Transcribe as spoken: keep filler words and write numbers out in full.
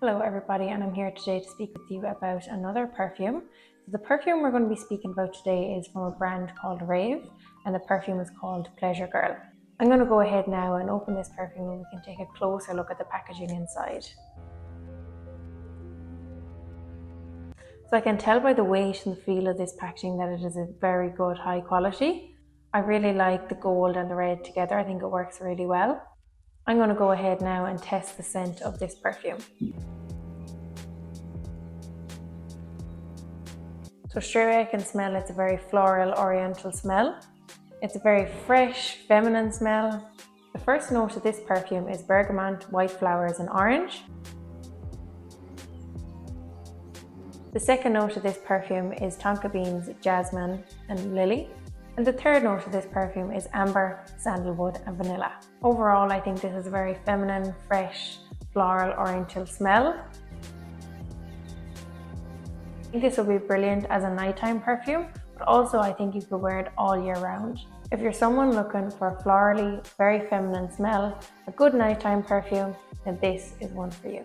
Hello everybody, and I'm here today to speak with you about another perfume. So the perfume we're going to be speaking about today is from a brand called Rave, and the perfume is called Pleasure Girl. I'm going to go ahead now and open this perfume and we can take a closer look at the packaging inside. So I can tell by the weight and the feel of this packaging that it is a very good high quality. I really like the gold and the red together. I think it works really well. I'm going to go ahead now and test the scent of this perfume. So straight away I can smell it's a very floral oriental smell. It's a very fresh, feminine smell. The first note of this perfume is bergamot, white flowers and orange. The second note of this perfume is tonka beans, jasmine and lily. And the third note of this perfume is amber, sandalwood and vanilla. Overall, I think this is a very feminine, fresh, floral, oriental smell. I think this will be brilliant as a nighttime perfume, but also I think you could wear it all year round. If you're someone looking for a florally, very feminine smell, a good nighttime perfume, then this is one for you.